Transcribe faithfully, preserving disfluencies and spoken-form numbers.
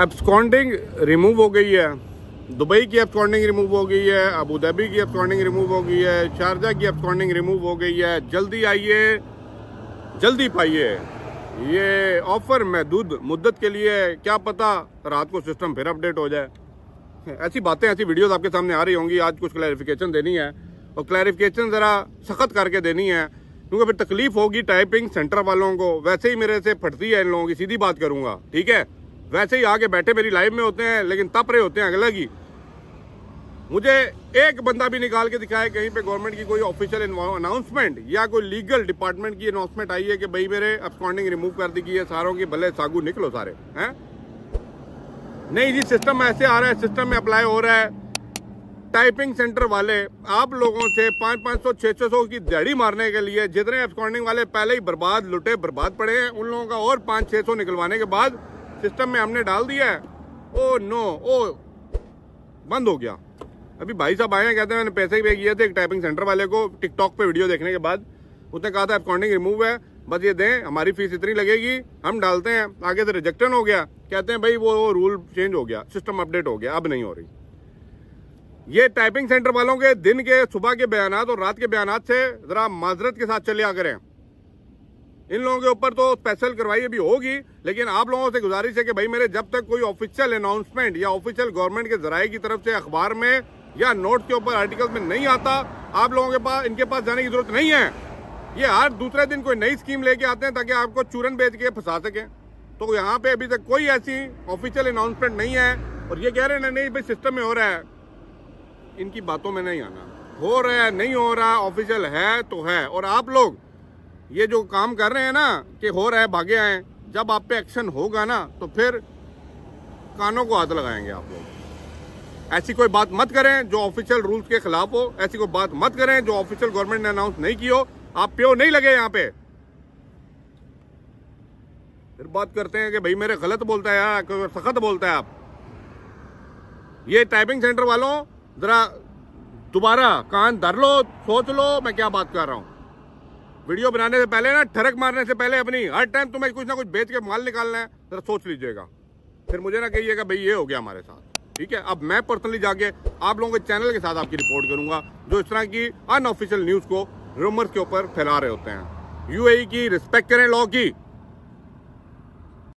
Absconding remove हो गई है, दुबई की एब्सकॉन्डिंग रिमूव हो गई है, अबू धाबी की एब्सकॉन्डिंग रिमूव हो गई है, शारजा की एब्सकॉन्डिंग रिमूव हो गई है। जल्दी आइए, जल्दी पाइए। ये ऑफ़र महदूद मुद्दत के लिए, क्या पता रात को सिस्टम फिर अपडेट हो जाए। ऐसी बातें, ऐसी वीडियोस आपके सामने आ रही होंगी। आज कुछ क्लैरिफिकेशन देनी है और क्लैरिफिकेशन ज़रा सख्त करके देनी है, क्योंकि फिर तकलीफ होगी टाइपिंग सेंटर वालों को। वैसे ही मेरे से फटती है इन लोगों की, सीधी बात करूँगा, ठीक है। वैसे ही आके बैठे मेरी लाइव में होते हैं, लेकिन तप रहे होते हैं अलग ही। मुझे एक बंदा भी निकाल के दिखाए कहीं पे गवर्नमेंट की कोई ऑफिशियल अनाउंसमेंट या कोई लीगल डिपार्टमेंट की अनाउंसमेंट आई है कि भाई मेरे एब्सकॉन्डिंग रिमूव कर दी गई है, सारों की भले सागू निकलो सारे, हैं? नहीं जी, सिस्टम ऐसे आ रहा है, सिस्टम में अप्लाई हो रहा है। टाइपिंग सेंटर वाले आप लोगों से पाँच पाँच सौ छः छः सौ की दिहाड़ी मारने के लिए, जितने एब्सकॉन्डिंग वाले पहले ही बर्बाद लुटे बर्बाद पड़े हैं, उन लोगों का और पाँच छः सौ निकलवाने के बाद सिस्टम में हमने डाल दिया है। ओ नो, ओ बंद हो गया। अभी भाई साहब आए हैं, कहते हैं मैंने पैसे पे किए थे एक टाइपिंग सेंटर वाले को टिकटॉक पे वीडियो देखने के बाद। उसने कहा था अकाउंटिंग रिमूव है, बस ये दें, हमारी फीस इतनी लगेगी, हम डालते हैं। आगे से रिजेक्शन हो गया, कहते हैं भाई वो, वो रूल चेंज हो गया, सिस्टम अपडेट हो गया, अब नहीं हो रही। ये टाइपिंग सेंटर वालों के दिन के सुबह के बयान और रात के बयान से ज़रा माजरत के साथ चले आ करें। इन लोगों के ऊपर तो स्पेशल कार्रवाई अभी होगी, लेकिन आप लोगों से गुजारिश है कि भाई मेरे जब तक कोई ऑफिशियल अनाउंसमेंट या ऑफिशियल गवर्नमेंट के जराये की तरफ से अखबार में या नोट के ऊपर आर्टिकल में नहीं आता, आप लोगों के पास इनके पास जाने की जरूरत नहीं है। ये हर दूसरे दिन कोई नई स्कीम लेके आते हैं ताकि आपको चूरन बेच के फंसा सकें। तो यहाँ पे अभी तक कोई ऐसी ऑफिशियल अनाउंसमेंट नहीं है, और ये कह रहे हैं नहीं भाई सिस्टम में हो रहा है। इनकी बातों में नहीं आना, हो रहा है नहीं हो रहा, ऑफिशियल है तो है। और आप लोग ये जो काम कर रहे हैं ना कि हो रहा है भागे आए, जब आप पे एक्शन होगा ना तो फिर कानों को हाथ लगाएंगे आप लोग। ऐसी कोई बात मत करें जो ऑफिशियल रूल्स के खिलाफ हो, ऐसी कोई बात मत करें जो ऑफिशियल गवर्नमेंट ने अनाउंस नहीं की हो। आप प्यो नहीं लगे यहाँ पे। फिर बात करते हैं कि भाई मेरे गलत बोलता है यार, सख्त बोलता है। आप ये टाइपिंग सेंटर वालों जरा दोबारा कान धर लो, सोच लो मैं क्या बात कर रहा हूँ। वीडियो बनाने से पहले ना, ठरक मारने से पहले अपनी, हर टाइम तुम्हें कुछ ना कुछ बेच के माल निकालना है, जरा सोच लीजिएगा। फिर मुझे ना कहिएगा भाई ये हो गया हमारे साथ, ठीक है। अब मैं पर्सनली जाके आप लोगों के चैनल के साथ आपकी रिपोर्ट करूंगा जो इस तरह की अनऑफिशियल न्यूज़ को रूमर्स के ऊपर फैला रहे होते हैं। यूएई की रिस्पेक्ट करें लॉ की।